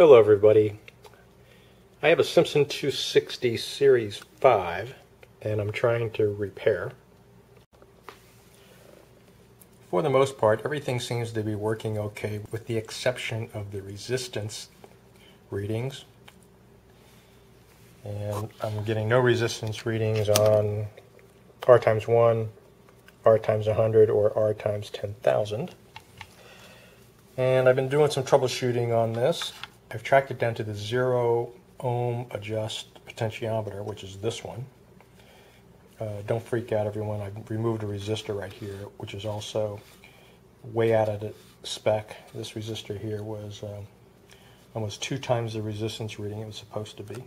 Hello everybody. I have a Simpson 260 Series 5 and I'm trying to repair. For the most part everything seems to be working okay with the exception of the resistance readings. And I'm getting no resistance readings on R times 1, R times 100, or R times 10,000. And I've been doing some troubleshooting on this. I've tracked it down to the 0 ohm adjust potentiometer, which is this one. Don't freak out everyone, I've removed a resistor right here, which is also way out of the spec. This resistor here was almost 2 times the resistance reading it was supposed to be.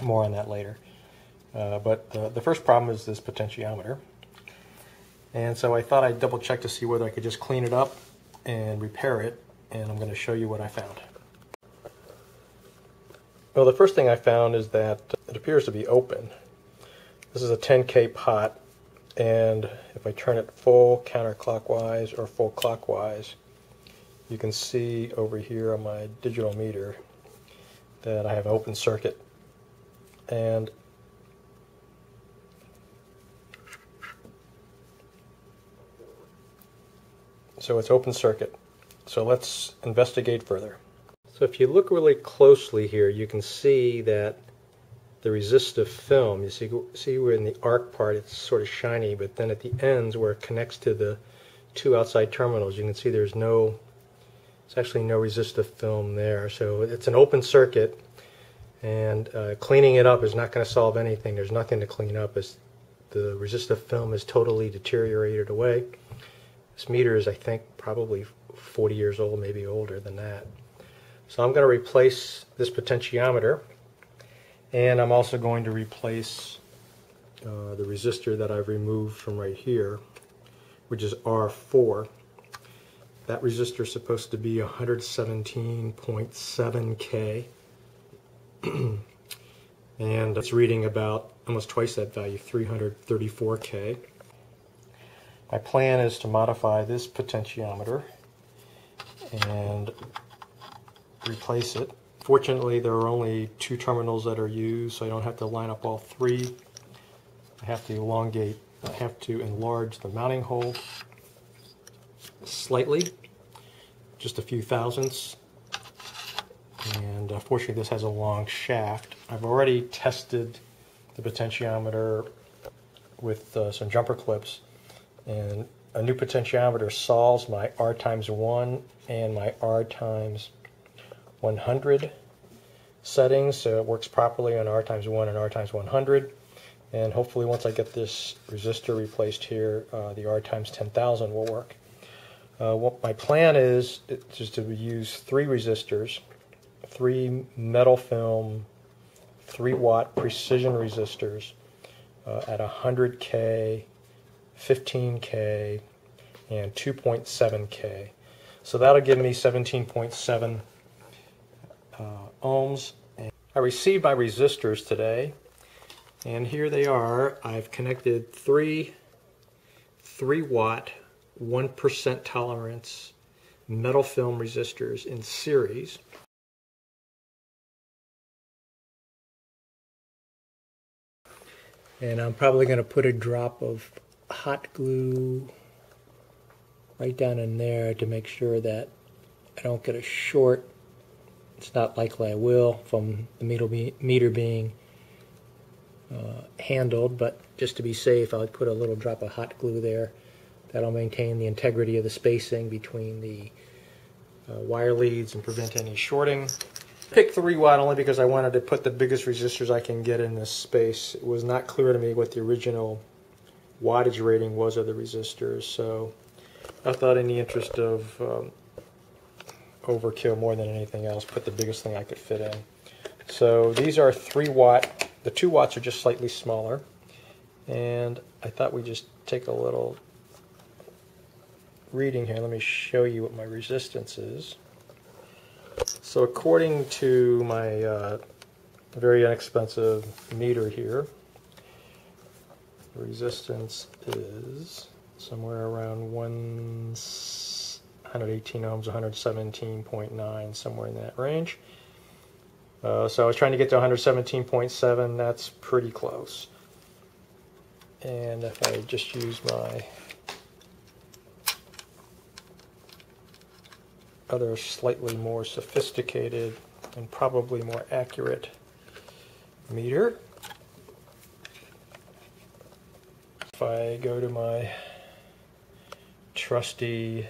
More on that later. But the first problem is this potentiometer. And so I thought I'd double check to see whether I could just clean it up and repair it, and I'm going to show you what I found. Well, the first thing I found is that it appears to be open. This is a 10K pot, and if I turn it full counterclockwise or full clockwise, you can see over here on my digital meter that I have an open circuit. And so it's open circuit. So let's investigate further. So if you look really closely here, you can see that the resistive film, you see where in the arc part it's sort of shiny, but then at the ends where it connects to the 2 outside terminals, you can see there's actually no resistive film there. So it's an open circuit, and cleaning it up is not going to solve anything. There's nothing to clean up, as the resistive film is totally deteriorated away. This meter is, I think, probably 40 years old, maybe older than that. So I'm going to replace this potentiometer, and I'm also going to replace the resistor that I've removed from right here, which is R4. That resistor is supposed to be 117.7K, and it's reading about almost twice that value, 334K. My plan is to modify this potentiometer and replace it. Fortunately, there are only 2 terminals that are used, so I don't have to line up all 3. I have to enlarge the mounting hole slightly, just a few thousandths. And fortunately, this has a long shaft. I've already tested the potentiometer with some jumper clips, and a new potentiometer solves my R times 1 and my R times 100 settings, so it works properly on R times 1 and R times 100. And hopefully once I get this resistor replaced here, the R times 10,000 will work. What my plan is to use 3 resistors, 3 metal film, 3-watt precision resistors at 100K, 15K, and 2.7K. So that'll give me 17.7 ohms. I received my resistors today, and here they are. I've connected 3 3-watt, 1% tolerance metal film resistors in series. And I'm probably going to put a drop of hot glue right down in there to make sure that I don't get a short. It's not likely I will, from the meter being handled, but just to be safe, I'll put a little drop of hot glue there. That'll maintain the integrity of the spacing between the wire leads and prevent any shorting. Pick 3-watt only because I wanted to put the biggest resistors I can get in this space. It was not clear to me what the original wattage rating was of the resistors, so I thought in the interest of overkill more than anything else, put the biggest thing I could fit in. So these are 3-watt. The 2 watts are just slightly smaller, and I thought we'd just take a little reading here. Let me show you what my resistance is. So according to my very inexpensive meter here, resistance is somewhere around one, 118 ohms, 117.9, somewhere in that range. So I was trying to get to 117.7, that's pretty close. And if I just use my other slightly more sophisticated and probably more accurate meter, if I go to my trusty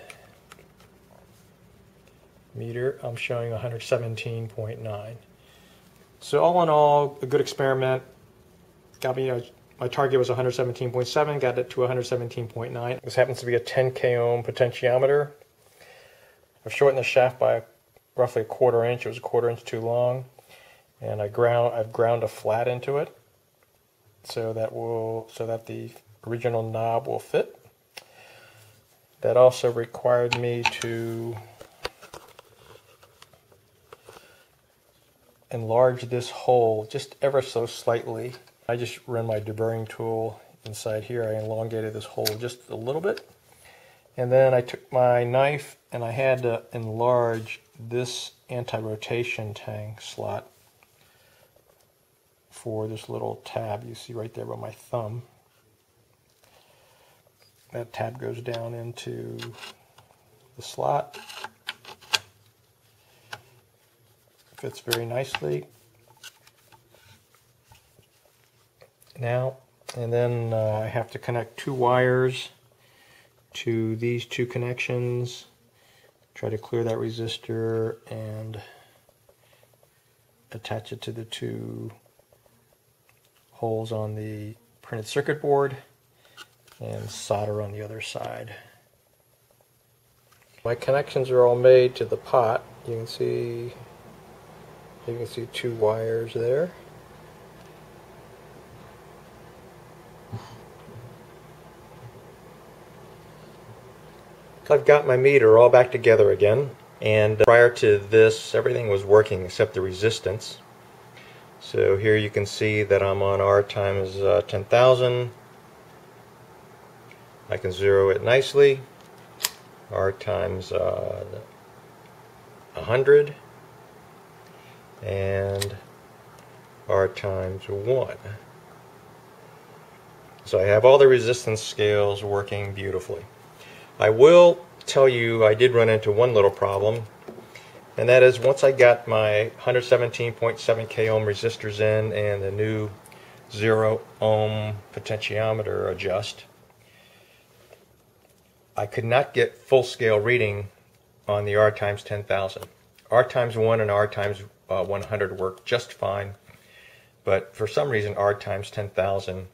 meter, I'm showing 117.9. So all in all, a good experiment. Got me, my target was 117.7, got it to 117.9. This happens to be a 10k ohm potentiometer. I've shortened the shaft by roughly a quarter inch. It was a quarter inch too long, and I've ground a flat into it so that the original knob will fit. That also required me to enlarge this hole just ever so slightly. I just ran my deburring tool inside here. I elongated this hole just a little bit, and then I took my knife and I had to enlarge this anti-rotation tang slot for this little tab you see right there by my thumb. That tab goes down into the slot. Fits very nicely now. And then I have to connect two wires to these two connections, try to clear that resistor and attach it to the two holes on the printed circuit board, and solder on the other side. My connections are all made to the pot. You can see two wires there. I've got my meter all back together again, and prior to this everything was working except the resistance. So here you can see that I'm on R times 10,000. I can zero it nicely. R times 100. And R times 1. So I have all the resistance scales working beautifully. I will tell you I did run into one little problem, and that is once I got my 117.7k ohm resistors in and the new 0 ohm potentiometer adjust, I could not get full scale reading on the R times 10,000. R times 1 and R times 100 worked just fine, but for some reason R times 10,000,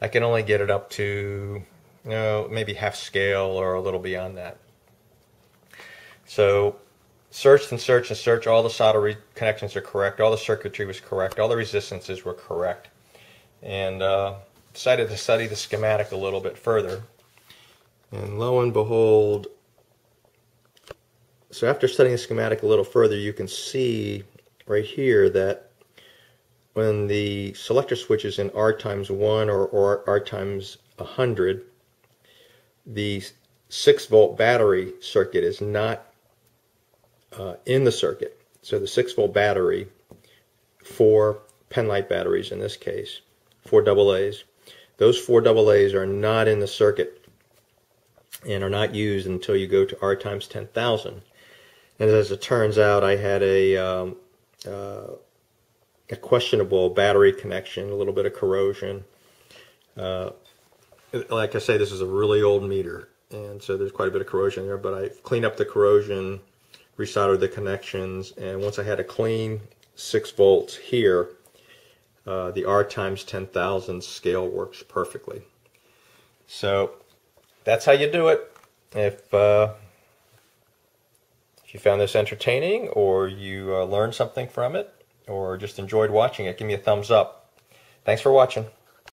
I can only get it up to, you know, maybe half scale or a little beyond that. So searched and searched and searched. All the solder connections are correct, all the circuitry was correct, all the resistances were correct, and decided to study the schematic a little bit further. And lo and behold, so after studying the schematic a little further, you can see right here that when the selector switch is in R times 1 or R times 100, the 6-volt battery circuit is not in the circuit. So the 6-volt battery, 4 penlight batteries in this case, 4 AA's, those 4 AA's are not in the circuit and are not used until you go to R times 10,000. And as it turns out, I had a questionable battery connection, a little bit of corrosion. Like I say, this is a really old meter, and so there's quite a bit of corrosion there, but I cleaned up the corrosion, resoldered the connections, and once I had a clean 6 volts here, the R times 10,000 scale works perfectly. So that's how you do it. If you found this entertaining, or you learned something from it, or just enjoyed watching it, give me a thumbs up. Thanks for watching.